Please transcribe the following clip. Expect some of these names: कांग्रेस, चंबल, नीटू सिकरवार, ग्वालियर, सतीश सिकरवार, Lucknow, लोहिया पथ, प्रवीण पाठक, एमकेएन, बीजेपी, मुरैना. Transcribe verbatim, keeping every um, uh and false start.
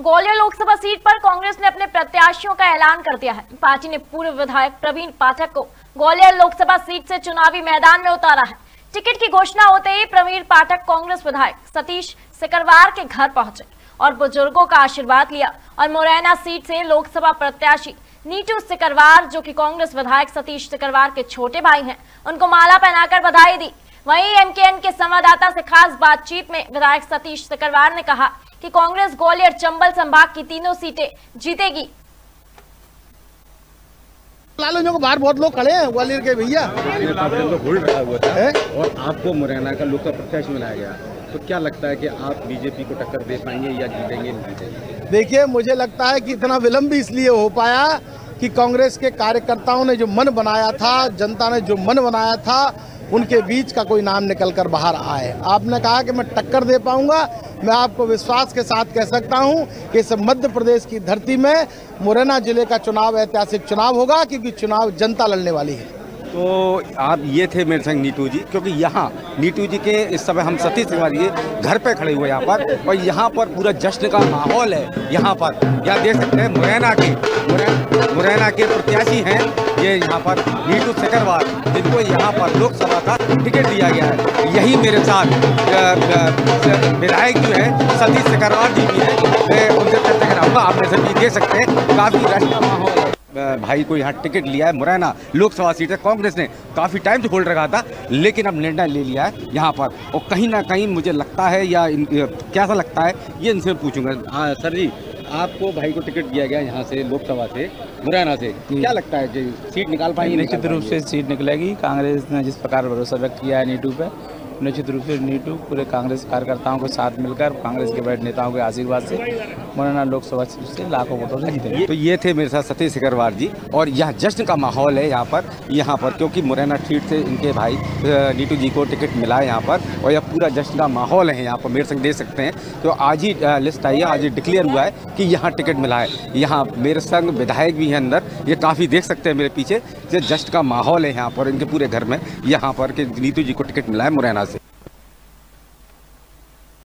ग्वालियर Lok Sabha seat पर कांग्रेस ने अपने प्रत्याशियों का ऐलान कर दिया है। पार्टी ने पूर्व विधायक प्रवीण पाठक को ग्वालियर लोकसभा सीट से चुनावी मैदान में उतारा है। टिकट की घोषणा होते ही प्रवीण पाठक कांग्रेस विधायक सतीश सिकरवार के घर पहुंचे और बुजुर्गों का आशीर्वाद लिया और मुरैना सीट से लोकसभा प्रत्याशी नीटू सिकरवार, जो कि कांग्रेस विधायक सतीश सिकरवार के छोटे भाई हैं, उनको माला पहनाकर बधाई दी। वहीं एमकेएन के संवाददाता से खास बातचीत में विधायक सतीश सिकरवार ने कहा कि कांग्रेस ग्वालियर चंबल संभाग की तीनों सीटें जीतेगी। लालूजों को बाहर बहुत लोग खड़े हैं ग्वालियर के भैया, और आपको मुरैना का लोकसभा प्रत्याशी बनाया गया, तो क्या लगता है कि आप बीजेपी को टक्कर दे पाएंगे या जीतेंगे? देखिए, मुझे लगता है कि इतना विलंब भी इसलिए हो पाया कि कांग्रेस के कार्यकर्ताओं ने जो मन बनाया था, जनता ने जो मन बनाया था, उनके बीच का कोई नाम निकल कर बाहर आए। आपने कहा कि मैं टक्कर दे पाऊंगा, मैं आपको विश्वास के साथ कह सकता हूं कि इस मध्य प्रदेश की धरती में मुरैना जिले का चुनाव ऐतिहासिक चुनाव होगा, क्योंकि चुनाव जनता लड़ने वाली है। तो आप ये थे मेरे संग नीटू जी, क्योंकि यहाँ नीटू जी के इस समय हम सतीश सिकरवार घर पे खड़े हुए यहाँ पर, और यहाँ पर पूरा जश्न का माहौल है। यहाँ पर यहाँ देख सकते हैं मुरैना के मुरैना के प्रत्याशी हैं ये, यहाँ पर नीटू सिकरवार, जिनको यहाँ पर लोकसभा का टिकट दिया गया है। यही मेरे साथ विधायक जो है सतीश सिकरवार जी भी है, मैं उनसे चर्चा कराऊंगा। आप जैसे भी देख सकते हैं काफ़ी जश्न का माहौल है। भाई को यहाँ टिकट लिया है मुरैना लोकसभा सीट है। कांग्रेस ने काफ़ी टाइम से होल्ड रखा था, लेकिन अब निर्णय ले लिया है यहाँ पर, और कहीं ना कहीं मुझे लगता है या इन, कैसा लगता है ये इनसे पूछूंगा। हाँ सर जी, आपको भाई को टिकट दिया गया यहाँ से लोकसभा से मुरैना से, क्या लगता है कि सीट निकाल पाएंगे? निश्चित रूप से सीट निकलेगी। कांग्रेस ने जिस प्रकार भरोसा व्यक्त किया है नीटू पर, निश्चित रूप से नीटू पूरे कांग्रेस कार्यकर्ताओं के साथ मिलकर, कांग्रेस के बड़े नेताओं के आशीर्वाद से मुरैना लोकसभा सीट से लाखों वोटों से जीतेंगे। तो ये थे मेरे साथ सतीश सिकरवार जी, और यह जश्न का माहौल है यहाँ पर यहाँ पर क्योंकि मुरैना सीट से इनके भाई नीटू जी को टिकट मिला है यहाँ पर, और यह पूरा जश्न का माहौल है यहाँ पर। मेरे संग देख सकते हैं, तो आज ही लिस्ट आई है, आज ही डिक्लेयर हुआ है कि यहाँ टिकट मिला है। यहाँ मेरे संग विधायक भी हैं अंदर, ये काफ़ी देख सकते हैं मेरे पीछे, ये जश्न का माहौल है यहाँ पर इनके पूरे घर में, यहाँ पर कि नीटू जी को टिकट मिला है मुरैना।